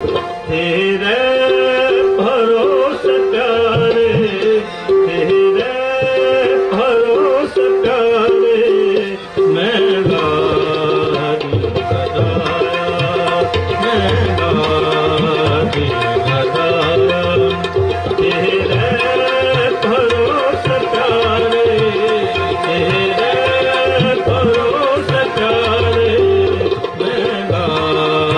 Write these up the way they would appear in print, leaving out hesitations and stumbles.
तेरे भरोसे प्यार है, तेरे भरोसे प्यार है, मैं गाज़ी गदा, मैं गाज़ी गदा। तेरे भरोसे प्यार है, तेरे भरोसे प्यार है, मैं गाज़ी गदा।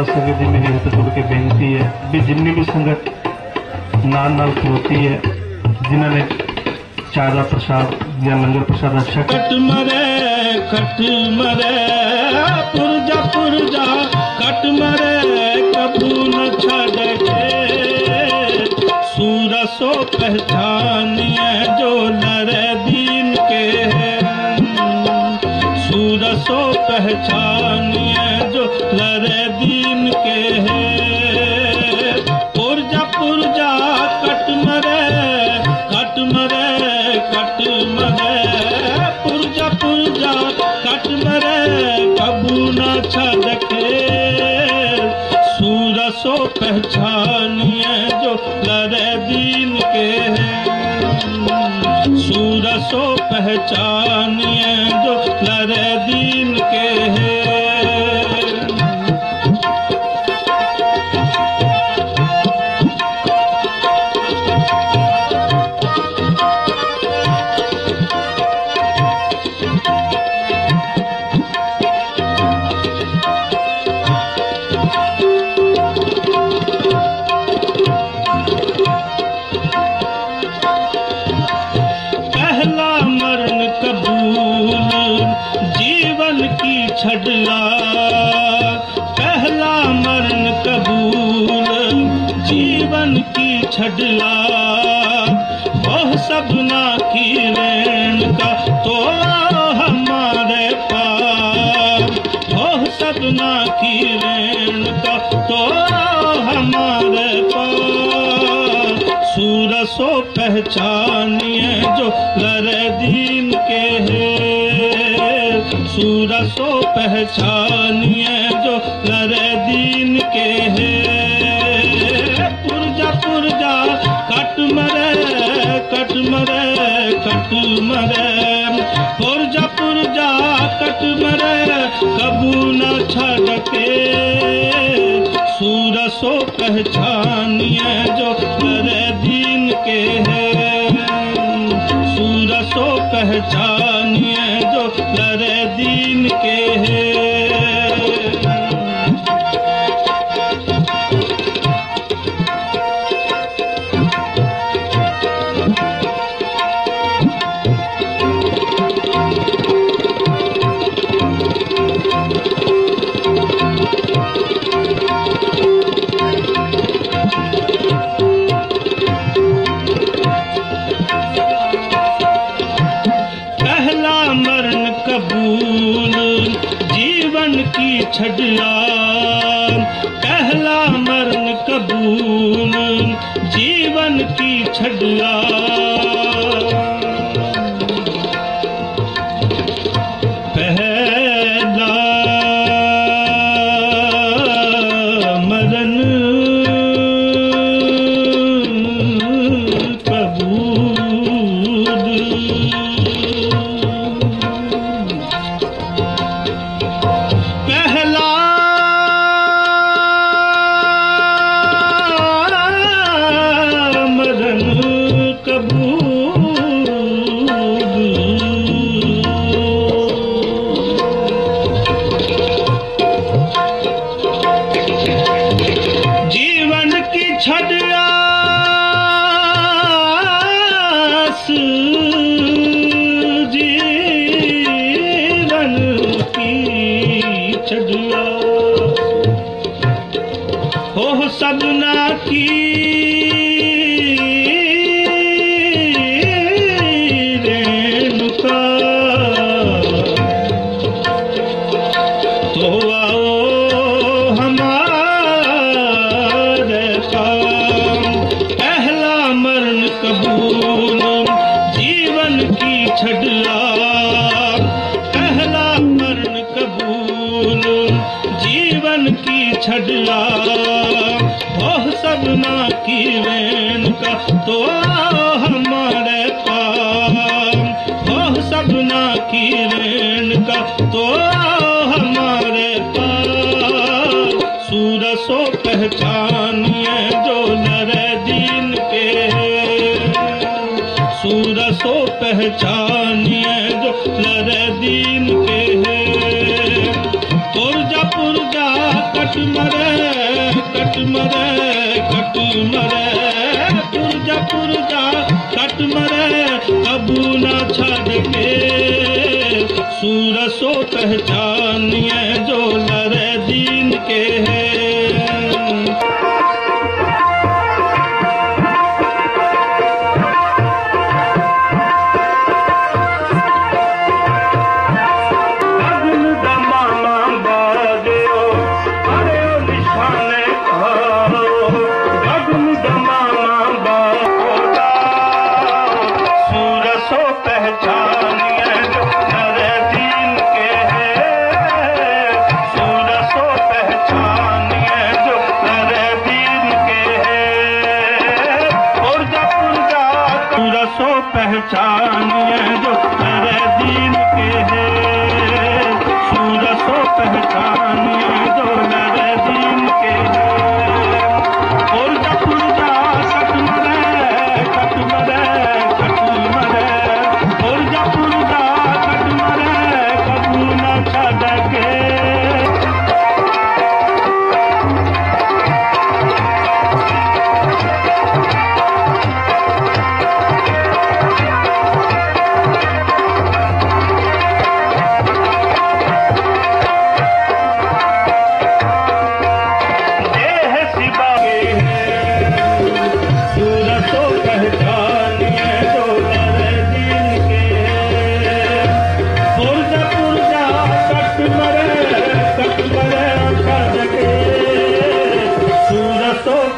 संगत मेरी हथ जोड़ के बेनती है भी जिन्नी भी संगत नाल खलोती है जिन्होंने चारा प्रसाद या लंगर प्रसाद रक्षा खट मरे पुरजा पुरजा खट मरे कभू न छे सूरसो पहचानिए जो नर दीन के सूरसो पहचानिए जो नर दीन के है पुरजा पुरजा खट मरे खट मरे खट मरे पुरजा पुरजा खट मरे कबू न छे सूरसो पहचानिए जो लड़े दीन के हैं सूरसो पहचानिए जो लड़े दीन के हैं। पहला मरण कबूल जीवन की छडला वह सपना की रेण का तोला हमारे पास वह सपना की रेण का तोला हमारे पास सूरसो पहचानिए जो लड़े दीन के है सूरसो पहचानिए जो लड़े दीन के है पुरजा पुरजा खट मरे खट मरे खट मरे पुरजा पुरजा खट मरे कबू न छे सूरसो पहचानिए जो लड़े दीन के है सूरसो पहचानिए जो लड़े दीन के हैं। छडला पहला मरण कबूल जीवन की छडला पहला मरण कबूल सपना की रेणुका तो आओ हमारे काम पहला मरण कबूल जीवन की छडला पहला मरण कबूल जीवन की छडला सपना की रेण का तो हमारे पास वह सपना की रेण का तो हमारे पास सूरसो पहचानिए जो नरे दीन के सूरसो पहचानिए जो नरे दीन के पुरजा पुरजा कट मरे कट मरे कट मरे पुरजा पुरजा कट मरे कबू न छे सूरस पहचानिए जो लड़े दीन के हैं। अगन दमामा बाजो अरे निशाने कहो अगन दमामा बाजोला सूरज सो पहचानिए पहचानिए जो तेरे दीन के हैं। सूरज को पहचानिए जो तेरे दीन के हैं। उर्जा पुर्जा खटमरे खटमरे खटमरे उर्जा पुर्जा खटमरे कबूला छदके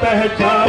पहचान